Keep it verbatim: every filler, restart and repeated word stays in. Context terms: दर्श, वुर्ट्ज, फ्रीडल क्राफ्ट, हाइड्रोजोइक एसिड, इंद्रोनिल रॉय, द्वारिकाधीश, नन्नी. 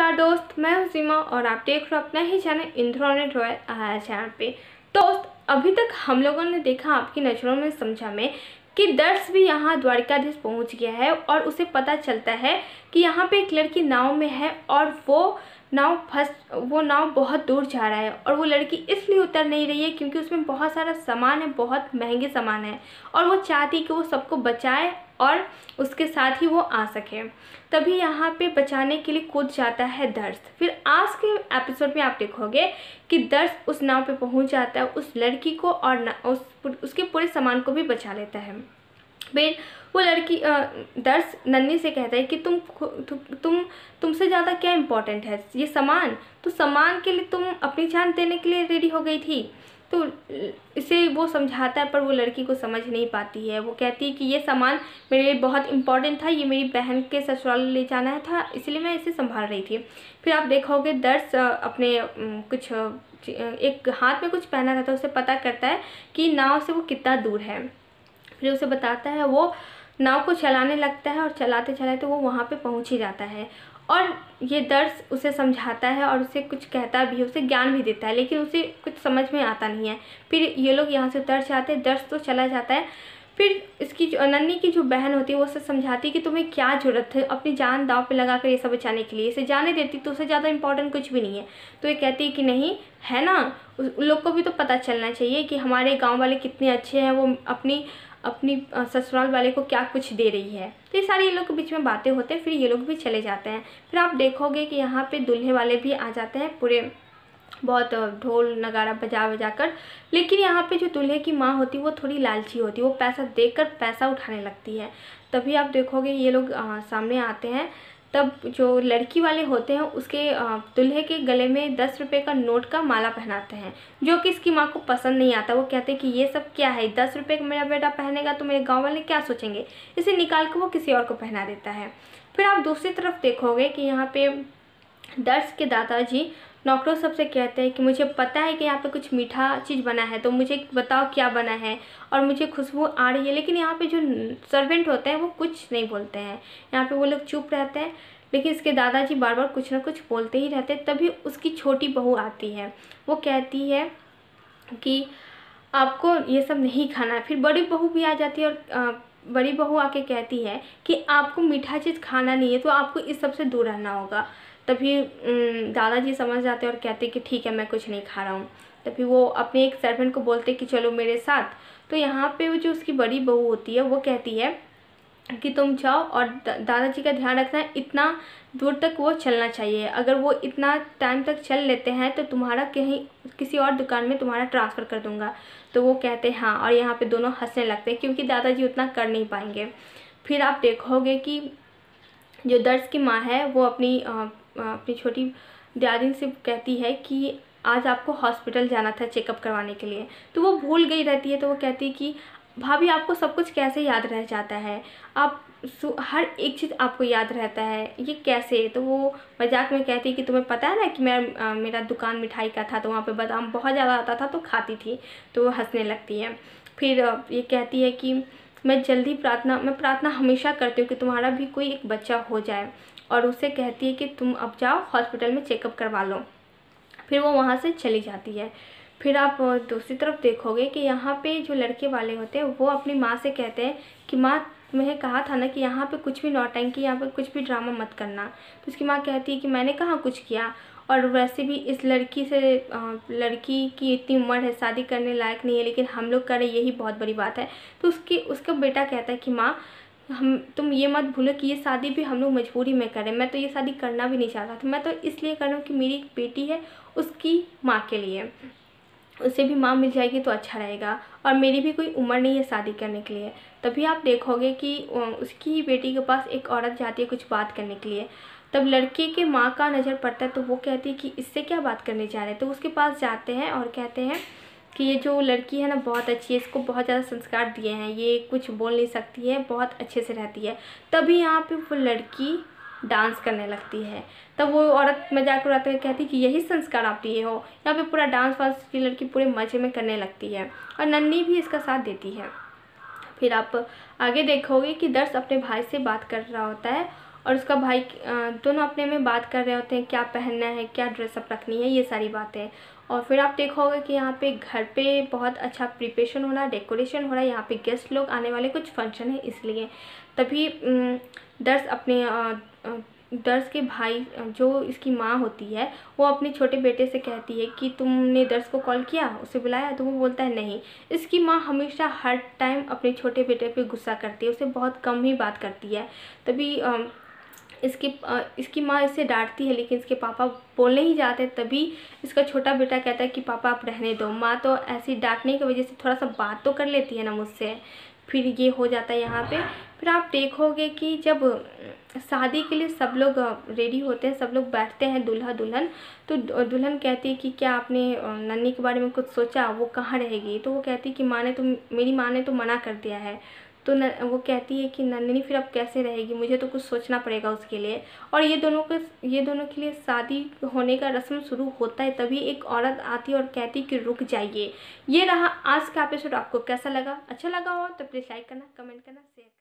नमस्कार दोस्त, मैं हूं सीमा और आप देख रहे हो अपना ही channel इंद्रोनिल रॉय I R channel पे। दोस्त, अभी तक हम लोगों ने देखा आपकी नज़रों में समझा में कि दर्श भी यहाँ द्वारिकाधीश पहुंच गया है और उसे पता चलता है कि यहाँ पे एक लड़की नाव में है और वो नाव फंस वो नाव बहुत दूर जा रहा है और वो लड़की इसलिए उतर नहीं रही है क्योंकि उसमें बहुत सारा सामान है, बहुत महंगे सामान है और वो चाहती है कि वो सबको बचाए और उसके साथ ही वो आ सके। तभी यहाँ पे बचाने के लिए कूद जाता है दर्श। फिर आज के एपिसोड में आप देखोगे कि दर्श उस नाव पे पहुँच जाता है, उस लड़की को और न, उस उसके पूरे सामान को भी बचा लेता है। फिर वो लड़की दर्श नन्नी से कहता है कि तुम तु, तुम तुमसे ज़्यादा क्या इम्पोर्टेंट है ये सामान, तो सामान के लिए तुम अपनी जान देने के लिए रेडी हो गई थी। तो इसे वो समझाता है पर वो लड़की को समझ नहीं पाती है। वो कहती है कि ये सामान मेरे लिए बहुत इम्पॉर्टेंट था, ये मेरी बहन के ससुराल ले जाना था इसलिए मैं इसे संभाल रही थी। फिर आप देखोगे दर्श अपने कुछ एक हाथ में कुछ पहना रहता है, उसे पता करता है कि नाव से वो कितना दूर है। फिर उसे बताता है, वो नाव को चलाने लगता है और चलाते चलाते वो वहाँ पे पहुँच ही जाता है। और ये दर्श उसे समझाता है और उसे कुछ कहता भी, उसे ज्ञान भी देता है, लेकिन उसे कुछ समझ में आता नहीं है। फिर ये लोग यहाँ से उतर जाते हैं, दर्श तो चला जाता है। फिर इसकी जो नन्नी की जो बहन होती है वो उसे समझाती है कि तुम्हें क्या ज़रूरत है अपनी जान दाव पे लगा कर ये सब बचाने के लिए, इसे जाने देती तो उसे ज़्यादा इंपॉर्टेंट कुछ भी नहीं है। तो ये कहती है कि नहीं है ना, उन लोग को भी तो पता चलना चाहिए कि हमारे गाँव वाले कितने अच्छे हैं, वो अपनी अपनी ससुराल वाले को क्या कुछ दे रही है। तो ये सारी ये लोग के बीच में बातें होते हैं। फिर ये लोग भी चले जाते हैं। फिर आप देखोगे कि यहाँ पे दूल्हे वाले भी आ जाते हैं, पूरे बहुत ढोल नगाड़ा बजा बजा कर। लेकिन यहाँ पे जो दूल्हे की माँ होती है वो थोड़ी लालची होती है, वो पैसा देकर पैसा उठाने लगती है। तभी आप देखोगे ये लोग आ, सामने आते हैं। तब जो लड़की वाले होते हैं उसके दूल्हे के गले में दस रुपये का नोट का माला पहनाते हैं, जो कि इसकी माँ को पसंद नहीं आता। वो कहते हैं कि ये सब क्या है, दस रुपये का मेरा बेटा पहनेगा तो मेरे गांव वाले क्या सोचेंगे। इसे निकाल कर वो किसी और को पहना देता है। फिर आप दूसरी तरफ देखोगे कि यहाँ पे दर्श के दादाजी नौकरों सबसे कहते हैं कि मुझे पता है कि यहाँ पे कुछ मीठा चीज़ बना है, तो मुझे बताओ क्या बना है और मुझे खुशबू आ रही है। लेकिन यहाँ पे जो सर्वेंट होते हैं वो कुछ नहीं बोलते हैं, यहाँ पे वो लोग चुप रहते हैं। लेकिन इसके दादाजी बार बार कुछ ना कुछ बोलते ही रहते हैं। तभी उसकी छोटी बहू आती है, वो कहती है कि आपको ये सब नहीं खाना है। फिर बड़ी बहू भी आ जाती है और आ, बड़ी बहू आके कहती है कि आपको मीठा चीज़ खाना नहीं है तो आपको इस सब से दूर रहना होगा। तभी दादाजी समझ जाते हैं और कहते हैं कि ठीक है, मैं कुछ नहीं खा रहा हूँ। तभी वो अपने एक सर्वेंट को बोलते हैं कि चलो मेरे साथ। तो यहाँ पे जो उसकी बड़ी बहू होती है वो कहती है कि तुम जाओ और दादाजी का ध्यान रखना, इतना दूर तक वो चलना चाहिए। अगर वो इतना टाइम तक चल लेते हैं तो तुम्हारा कहीं किसी और दुकान में तुम्हारा ट्रांसफ़र कर दूँगा। तो वो कहते हैं हाँ, और यहाँ पर दोनों हंसने लगते हैं क्योंकि दादाजी उतना कर नहीं पाएंगे। फिर आप देखोगे कि जो दर्श की माँ है वो अपनी अपनी छोटी दादी से कहती है कि आज आपको हॉस्पिटल जाना था चेकअप करवाने के लिए, तो वो भूल गई रहती है। तो वो कहती है कि भाभी आपको सब कुछ कैसे याद रह जाता है, आप हर एक चीज़ आपको याद रहता है, ये कैसे। तो वो मजाक में कहती है कि तुम्हें पता है ना कि मैं मेरा दुकान मिठाई का था तो वहाँ पे बादाम बहुत ज़्यादा आता था तो खाती थी। तो वो हंसने लगती है। फिर ये कहती है कि मैं जल्दी प्रार्थना मैं प्रार्थना हमेशा करती हूँ कि तुम्हारा भी कोई एक बच्चा हो जाए, और उसे कहती है कि तुम अब जाओ हॉस्पिटल में चेकअप करवा लो। फिर वो वहाँ से चली जाती है। फिर आप दूसरी तरफ देखोगे कि यहाँ पे जो लड़के वाले होते हैं वो अपनी माँ से कहते हैं कि माँ तुम्हें कहा था ना कि यहाँ पे कुछ भी नौटंकी, यहाँ पे कुछ भी ड्रामा मत करना। तो उसकी माँ कहती है कि मैंने कहाँ कुछ किया, और वैसे भी इस लड़की से लड़की की इतनी उम्र है, शादी करने लायक नहीं है, लेकिन हम लोग करें यही बहुत बड़ी बात है। तो उसकी उसका बेटा कहता है कि माँ हम तुम ये मत भूलो कि ये शादी भी हम लोग मजबूरी में करें, मैं तो ये शादी करना भी नहीं चाहता था, मैं तो इसलिए कर रहा हूँ कि मेरी एक बेटी है उसकी माँ के लिए, उसे भी माँ मिल जाएगी तो अच्छा रहेगा, और मेरी भी कोई उम्र नहीं है शादी करने के लिए। तभी आप देखोगे कि उसकी ही बेटी के पास एक औरत जाती है कुछ बात करने के लिए। तब लड़के के माँ का नज़र पड़ता है तो वो कहती है कि इससे क्या बात करने जा रहे हैं। तो उसके पास जाते हैं और कहते हैं कि ये जो लड़की है ना बहुत अच्छी है, इसको बहुत ज़्यादा संस्कार दिए हैं, ये कुछ बोल नहीं सकती है, बहुत अच्छे से रहती है। तभी यहाँ पे वो लड़की डांस करने लगती है। तब वो औरत मजाक उड़ाते हुए कहती है कि यही संस्कार आप दिए हो। यहाँ पे पूरा डांस वांस की लड़की पूरे मज़े में करने लगती है और नन्नी भी इसका साथ देती है। फिर आप आगे देखोगे कि दर्श अपने भाई से बात कर रहा होता है और उसका भाई दोनों अपने में बात कर रहे होते हैं क्या पहनना है, क्या ड्रेसअप रखनी है, ये सारी बातें। और फिर आप देखोगे कि यहाँ पे घर पे बहुत अच्छा प्रिपरेशन हो रहा है, डेकोरेशन हो रहा है, यहाँ पे गेस्ट लोग आने वाले, कुछ फंक्शन है इसलिए। तभी दर्श अपने दर्श के भाई जो इसकी माँ होती है वो अपने छोटे बेटे से कहती है कि तुमने दर्श को कॉल किया, उसे बुलाया, तो वो बोलता है नहीं। इसकी माँ हमेशा हर टाइम अपने छोटे बेटे पे गुस्सा करती है, उसे बहुत कम ही बात करती है। तभी इसकी इसकी माँ इसे डांटती है, लेकिन इसके पापा बोलने ही जाते हैं। तभी इसका छोटा बेटा कहता है कि पापा आप रहने दो, माँ तो ऐसी डांटने की वजह से थोड़ा सा बात तो कर लेती है ना मुझसे। फिर ये हो जाता है यहाँ पे। फिर आप देखोगे कि जब शादी के लिए सब लोग रेडी होते हैं, सब लोग बैठते हैं, दूल्हा दुल्हन, तो दुल्हन कहती है कि क्या आपने नन्नी के बारे में कुछ सोचा, वो कहाँ रहेगी। तो वो कहती है कि माँ ने तो मेरी माँ ने तो मना कर दिया है। तो न, वो कहती है कि नन्नी फिर अब कैसे रहेगी, मुझे तो कुछ सोचना पड़ेगा उसके लिए। और ये दोनों के ये दोनों के लिए शादी होने का रस्म शुरू होता है। तभी एक औरत आती है और कहती है कि रुक जाइए। ये रहा आज का एपिसोड। आपको कैसा लगा? अच्छा लगा हो तो प्लीज़ लाइक करना, कमेंट करना, शेयर करना।